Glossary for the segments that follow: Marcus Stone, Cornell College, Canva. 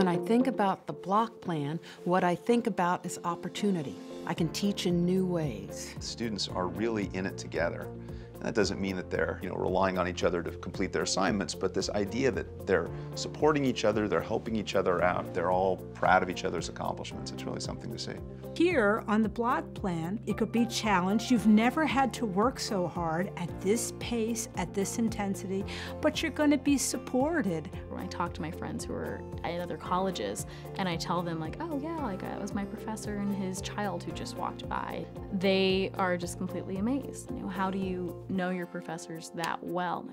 When I think about the block plan, what I think about is opportunity. I can teach in new ways. Students are really in it together. And that doesn't mean that they're, relying on each other to complete their assignments, but this idea that they're supporting each other, they're helping each other out, they're all proud of each other's accomplishments. It's really something to see. Here on the block plan, it could be challenged. You've never had to work so hard at this pace, at this intensity, but you're going to be supported. I talk to my friends who are at other colleges, and I tell them, that was my professor and his child who just walked by. They are just completely amazed. How do you know your professors that well?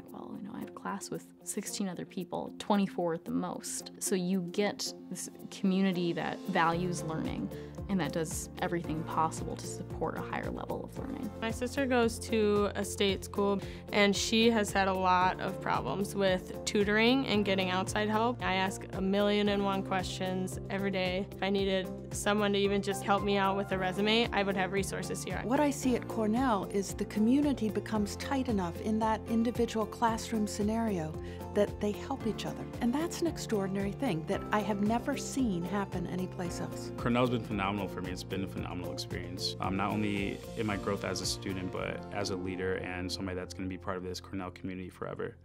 I have a class with 16 other people, 24 at the most. So you get this community that values learning and that does everything possible to support a higher level of learning. My sister goes to a state school, and she has had a lot of problems with tutoring and getting outside help. I ask 1,000,001 questions every day. If I needed someone to even just help me out with a resume, I would have resources here. What I see at Cornell is the community becomes tight enough in that individual classroom scenario that they help each other. And that's an extraordinary thing that I have never seen happen anyplace else. Cornell's been phenomenal for me. It's been a phenomenal experience, not only in my growth as a student, but as a leader and somebody that's going to be part of this Cornell community forever.